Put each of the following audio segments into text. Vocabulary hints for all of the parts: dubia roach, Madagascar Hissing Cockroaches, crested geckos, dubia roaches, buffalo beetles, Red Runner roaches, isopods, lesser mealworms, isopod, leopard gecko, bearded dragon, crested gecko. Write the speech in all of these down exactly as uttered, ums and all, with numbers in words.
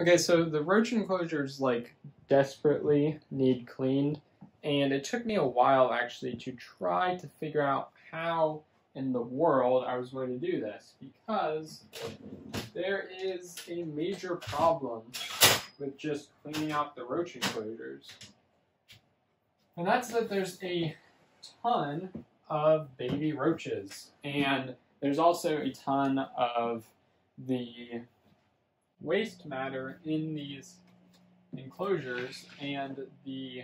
Okay, so the roach enclosures like desperately need cleaned, and it took me a while actually to try to figure out how in the world I was going to do this, because there is a major problem with just cleaning out the roach enclosures. And that's that there's a ton of baby roaches, and there's also a ton of the waste matter in these enclosures, and the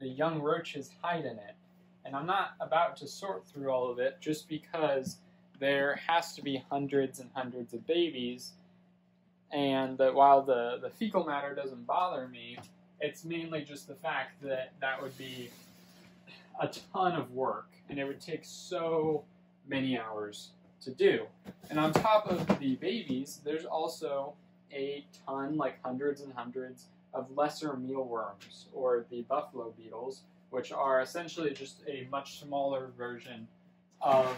the young roaches hide in it. And I'm not about to sort through all of it just because there has to be hundreds and hundreds of babies, and that while the, the fecal matter doesn't bother me, it's mainly just the fact that that would be a ton of work, and it would take so many hours to do. And on top of the babies, there's also a ton, like hundreds and hundreds, of lesser mealworms, or the buffalo beetles, which are essentially just a much smaller version of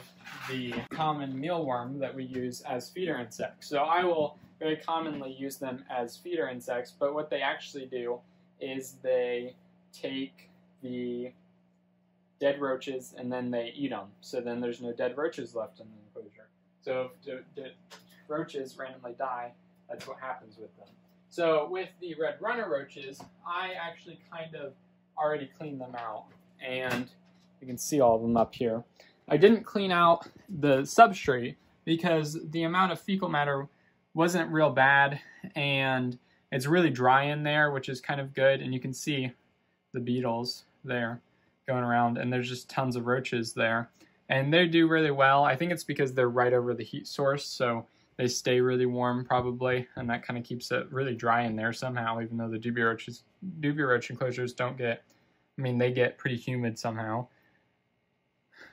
the common mealworm that we use as feeder insects. So I will very commonly use them as feeder insects, but what they actually do is they take the dead roaches and then they eat them. So then there's no dead roaches left in the enclosure. So if the roaches randomly die, that's what happens with them. So with the Red Runner roaches, I actually kind of already cleaned them out, and you can see all of them up here. I didn't clean out the substrate because the amount of fecal matter wasn't real bad, and it's really dry in there, which is kind of good, and you can see the beetles there going around, and there's just tons of roaches there. And they do really well. I think it's because they're right over the heat source, so they stay really warm probably, and that kind of keeps it really dry in there somehow, even though the dubia roaches, dubia roach enclosures don't get, I mean, they get pretty humid somehow.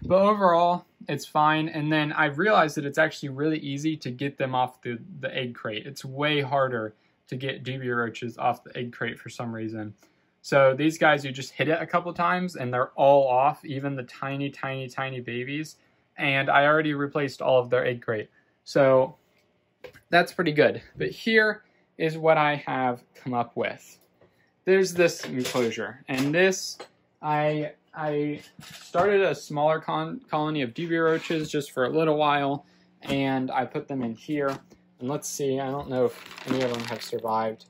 But overall, it's fine. And then I realized that it's actually really easy to get them off the, the egg crate. It's way harder to get dubia roaches off the egg crate for some reason. So these guys, you just hit it a couple times and they're all off, even the tiny, tiny, tiny babies. And I already replaced all of their egg crate. So that's pretty good. But here is what I have come up with. There's this enclosure, and this, I, I started a smaller con colony of dubia roaches just for a little while, and I put them in here. And let's see, I don't know if any of them have survived,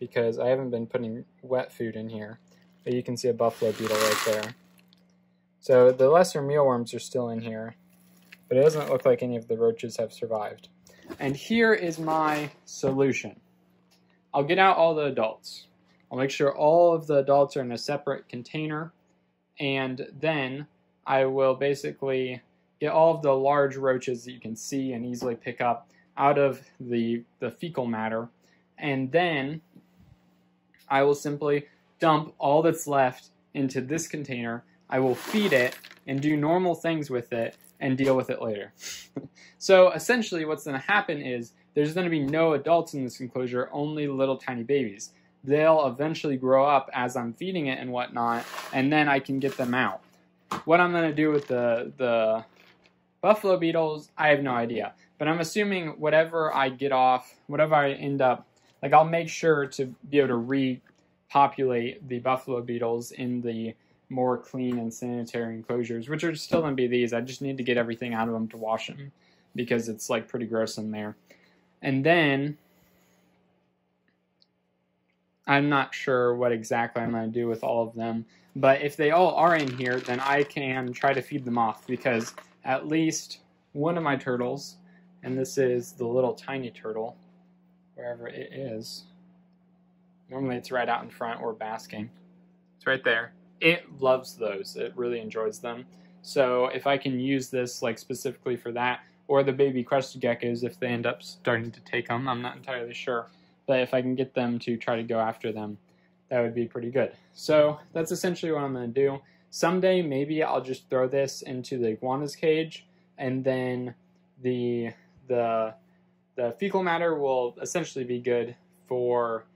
because I haven't been putting wet food in here. But you can see a buffalo beetle right there. So the lesser mealworms are still in here, but it doesn't look like any of the roaches have survived. And here is my solution. I'll get out all the adults. I'll make sure all of the adults are in a separate container, and then I will basically get all of the large roaches that you can see and easily pick up out of the, the fecal matter, and then I will simply dump all that's left into this container. I will feed it and do normal things with it and deal with it later. So essentially what's going to happen is there's going to be no adults in this enclosure, only little tiny babies. They'll eventually grow up as I'm feeding it and whatnot, and then I can get them out. What I'm going to do with the, the buffalo beetles, I have no idea. But I'm assuming whatever I get off, whatever I end up, like I'll make sure to be able to repopulate the buffalo beetles in the more clean and sanitary enclosures, which are still going to be these. I just need to get everything out of them to wash them, because it's like pretty gross in there. And then I'm not sure what exactly I'm going to do with all of them, but if they all are in here, then I can try to feed them off, because at least one of my turtles, and this is the little tiny turtle, wherever it is. Normally it's right out in front or basking. It's right there. It loves those. It really enjoys them. So if I can use this like specifically for that, or the baby crested geckos if they end up starting to take them, I'm not entirely sure. But if I can get them to try to go after them, that would be pretty good. So that's essentially what I'm going to do. Someday maybe I'll just throw this into the iguana's cage, and then the... The, the fecal matter will essentially be good for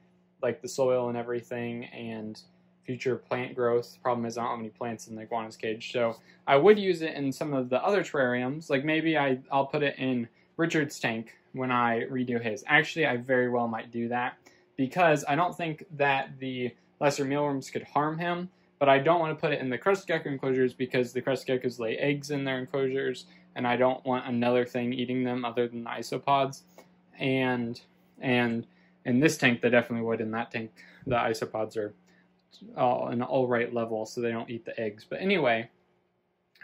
like the soil and everything and future plant growth. The problem is I don't have any plants in the iguana's cage, so I would use it in some of the other terrariums. Like maybe I, I'll put it in Richard's tank when I redo his. Actually, I very well might do that, because I don't think that the lesser mealworms could harm him, but I don't want to put it in the crested gecko enclosures because the crested geckos lay eggs in their enclosures, and I don't want another thing eating them other than the isopods. And and in this tank, they definitely would. In that tank, the isopods are all an all right level, so they don't eat the eggs. But anyway,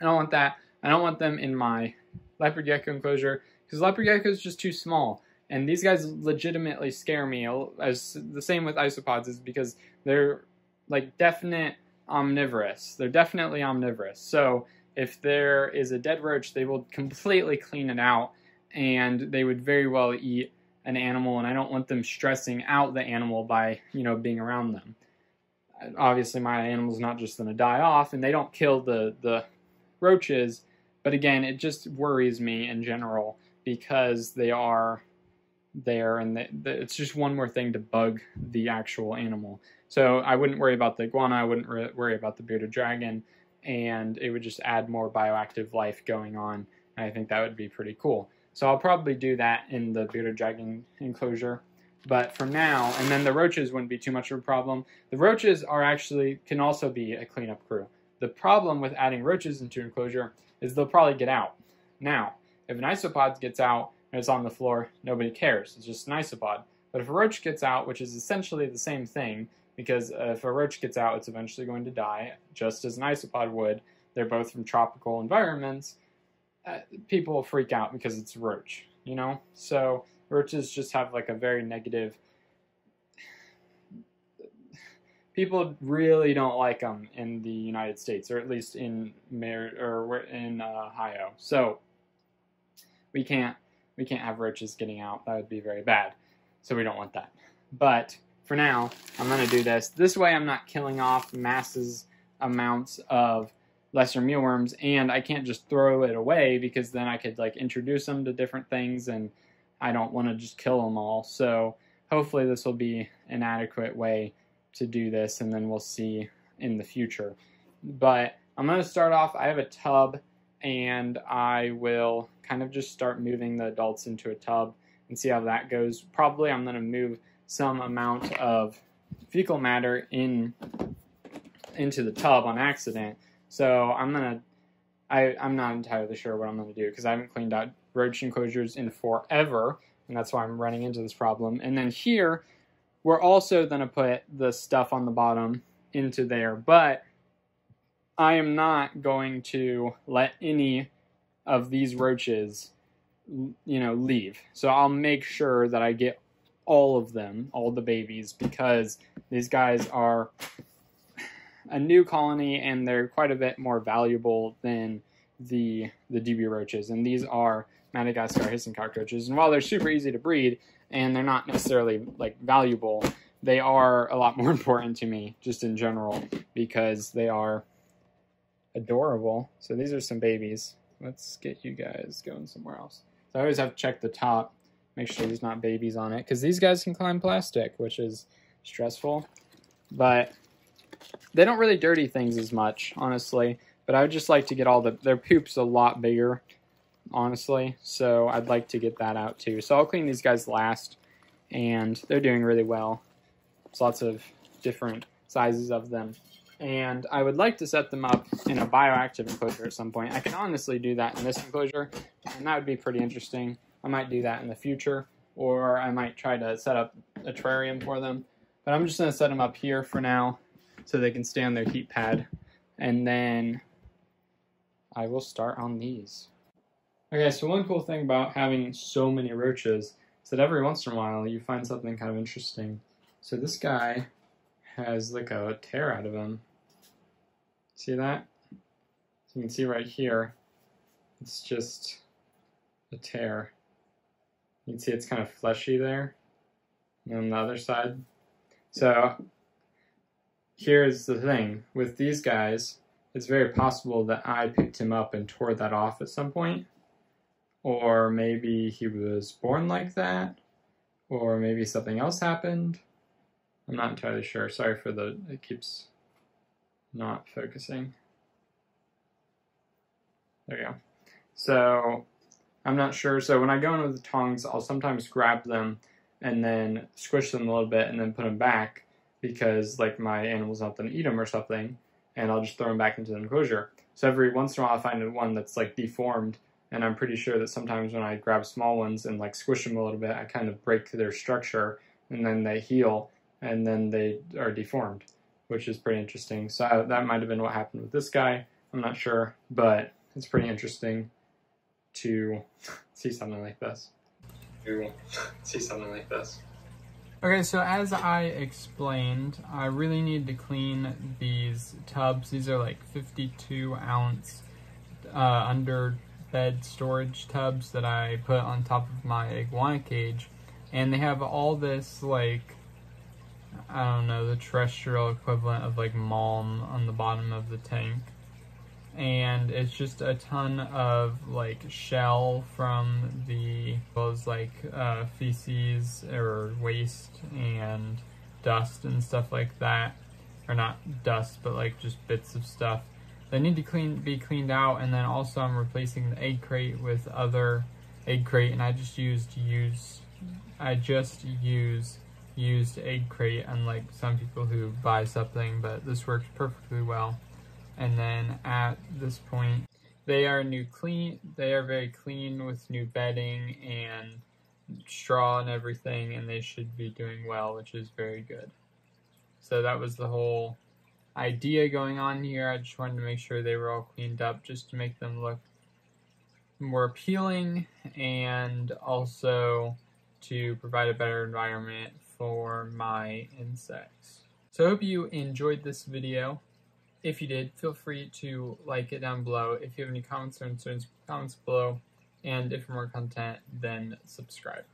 I don't want that. I don't want them in my leopard gecko enclosure because leopard gecko is just too small. And these guys legitimately scare me. As the same with isopods, is because they're like definite omnivorous. They're definitely omnivorous. So if there is a dead roach, they will completely clean it out, and they would very well eat an animal. And I don't want them stressing out the animal by, you know, being around them. Obviously, my animal's not just going to die off, and they don't kill the the roaches. But again, it just worries me in general because they are there, and the, the, it's just one more thing to bug the actual animal. So I wouldn't worry about the iguana, I wouldn't worry about the bearded dragon, and it would just add more bioactive life going on, and I think that would be pretty cool. So I'll probably do that in the bearded dragon enclosure, but for now, and then the roaches wouldn't be too much of a problem. The roaches are actually, can also be a cleanup crew. The problem with adding roaches into an enclosure is they'll probably get out. Now, if an isopod gets out, it's on the floor, nobody cares. It's just an isopod. But if a roach gets out, which is essentially the same thing, because uh, if a roach gets out, it's eventually going to die, just as an isopod would. They're both from tropical environments. Uh, people freak out because it's a roach, you know? So roaches just have like a very negative... People really don't like them in the United States, or at least in, Mar or in uh, Ohio. So we can't... We can't have roaches getting out. That would be very bad. So we don't want that. But for now, I'm going to do this. This way I'm not killing off masses, amounts of lesser mealworms, and I can't just throw it away because then I could like introduce them to different things, and I don't want to just kill them all. So hopefully this will be an adequate way to do this, and then we'll see in the future. But I'm going to start off, I have a tub, and I will kind of just start moving the adults into a tub and see how that goes. Probably I'm going to move some amount of fecal matter in into the tub on accident. So I'm going to, I'm not entirely sure what I'm going to do because I haven't cleaned out roach enclosures in forever, and that's why I'm running into this problem. And then here, we're also going to put the stuff on the bottom into there, but I am not going to let any of these roaches, you know, leave. So I'll make sure that I get all of them, all the babies, because these guys are a new colony and they're quite a bit more valuable than the the dubia roaches. And these are Madagascar hissing cockroaches. And while they're super easy to breed and they're not necessarily like valuable, they are a lot more important to me just in general because they are adorable. So these are some babies. Let's get you guys going somewhere else. So I always have to check the top, make sure there's not babies on it, because these guys can climb plastic, which is stressful. But they don't really dirty things as much, honestly. But I would just like to get all the... Their poop's a lot bigger, honestly. So I'd like to get that out, too. So I'll clean these guys last, and they're doing really well. There's lots of different sizes of them. And I would like to set them up in a bioactive enclosure at some point. I can honestly do that in this enclosure, and that would be pretty interesting. I might do that in the future, or I might try to set up a terrarium for them. But I'm just going to set them up here for now so they can stay on their heat pad. And then I will start on these. Okay, so one cool thing about having so many roaches is that every once in a while you find something kind of interesting. So this guy has like a tear out of him. See that? You can see right here, it's just a tear. You can see it's kind of fleshy there, and on the other side. So here's the thing. With these guys, it's very possible that I picked him up and tore that off at some point. Or maybe he was born like that. Or maybe something else happened. I'm not entirely sure. Sorry for the, it keeps not focusing. There we go. So I'm not sure. So when I go in with the tongs, I'll sometimes grab them and then squish them a little bit and then put them back because like my animal's not going to eat them or something, and I'll just throw them back into the enclosure. So every once in a while I find one that's like deformed, and I'm pretty sure that sometimes when I grab small ones and like squish them a little bit, I kind of break their structure and then they heal and then they are deformed, which is pretty interesting. So that might have been what happened with this guy. I'm not sure, but it's pretty interesting to see something like this. To see something like this. Okay, so as I explained, I really need to clean these tubs. These are like fifty-two ounce uh, under bed storage tubs that I put on top of my iguana cage, and they have all this like, I don't know, the terrestrial equivalent of like malm on the bottom of the tank. And it's just a ton of like shell from the, those like uh, feces or waste and dust and stuff like that. Or not dust, but like just bits of stuff. They need to clean, be cleaned out. And then also I'm replacing the egg crate with other egg crate, and I just used use, I just use used egg crate, unlike some people who buy something, but this works perfectly well. And then at this point, they are new clean, they are very clean with new bedding and straw and everything, and they should be doing well, which is very good. So that was the whole idea going on here. I just wanted to make sure they were all cleaned up just to make them look more appealing and also to provide a better environment for my insects. So I hope you enjoyed this video. If you did, feel free to like it down below. If you have any comments or concerns, comments below. And if for more content, then subscribe.